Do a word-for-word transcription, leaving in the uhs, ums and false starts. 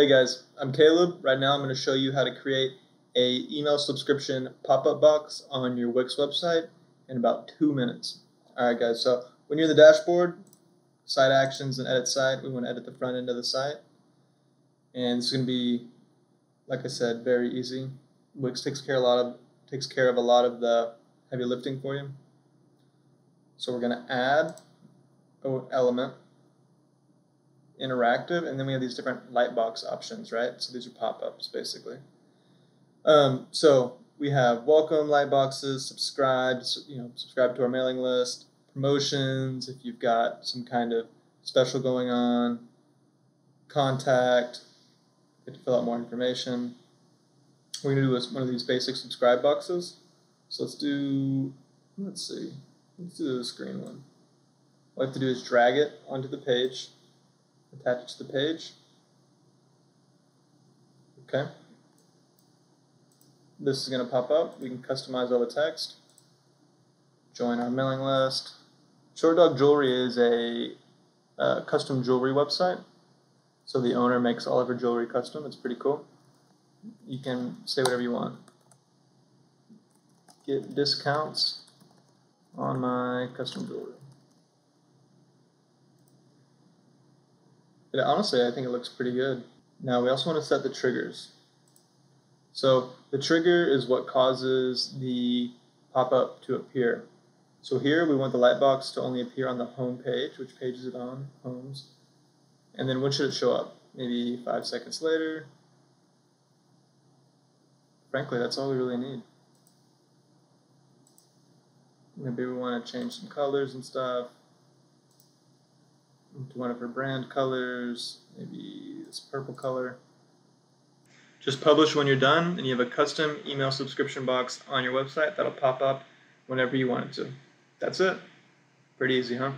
Hey guys, I'm Caleb. Right now I'm going to show you how to create a email subscription pop-up box on your Wix website in about two minutes. Alright guys, so when you're in the dashboard, site actions and edit site, we want to edit the front end of the site. And it's going to be, like I said, very easy. Wix takes care, a lot of, takes care of a lot of the heavy lifting for you. So we're going to add an element. Interactive, and then we have these different lightbox options, right? So these are pop-ups basically. Um, so we have welcome lightboxes, subscribe, you know, subscribe to our mailing list, promotions, if you've got some kind of special going on, contact, you have to fill out more information. We're going to do one of these basic subscribe boxes. So let's do, let's see, let's do this green one. All I have to do is drag it onto the page. Attach to the page. Okay. This is going to pop up. We can customize all the text. Join our mailing list. Short Dog Jewelry is a uh, custom jewelry website. So the owner makes all of her jewelry custom. It's pretty cool. You can say whatever you want. Get discounts on my custom jewelry. But honestly, I think it looks pretty good. Now, we also want to set the triggers. So the trigger is what causes the pop-up to appear. So here, we want the lightbox to only appear on the home page. Which page is it on? Homes. And then when should it show up? Maybe five seconds later. Frankly, that's all we really need. Maybe we want to change some colors and stuff. To one of her brand colors, maybe this purple color. Just publish when you're done, and you have a custom email subscription box on your website that'll pop up whenever you want it to. That's it. Pretty easy, huh?